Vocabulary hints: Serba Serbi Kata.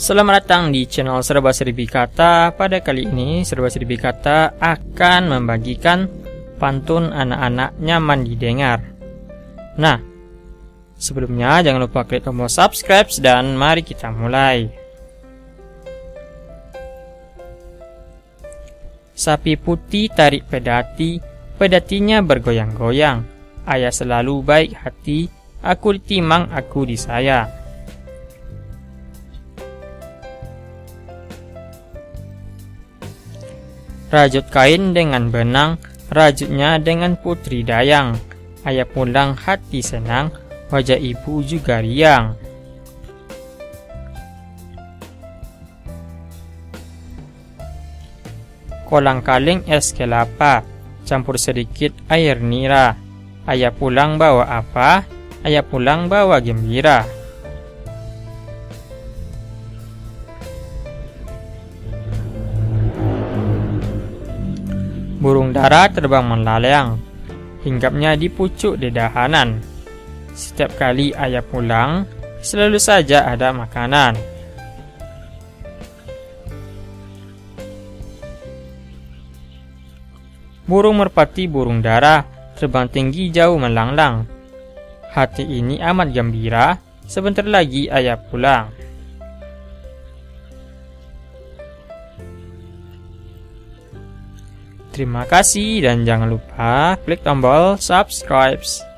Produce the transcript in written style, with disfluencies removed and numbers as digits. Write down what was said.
Selamat datang di channel Serba Serbi Kata. Pada kali ini Serba Serbi Kata akan membagikan pantun anak-anak nyaman didengar. Nah, sebelumnya jangan lupa klik tombol subscribe dan mari kita mulai. Sapi putih tarik pedati, pedatinya bergoyang-goyang. Ayah selalu baik hati, aku ditimang aku disayang. Rajut kain dengan benang, rajutnya dengan putri dayang. Ayah pulang hati senang, wajah ibu juga riang. Kolang kaling es kelapa, campur sedikit air nira. Ayah pulang bawa apa? Ayah pulang bawa gembira. Burung dara terbang melayang, hinggapnya di pucuk dedahanan. Setiap kali ayah pulang, selalu saja ada makanan. Burung merpati burung dara, terbang tinggi jauh melanglang. Hati ini amat gembira, sebentar lagi ayah pulang. Terima kasih dan jangan lupa klik tombol subscribe.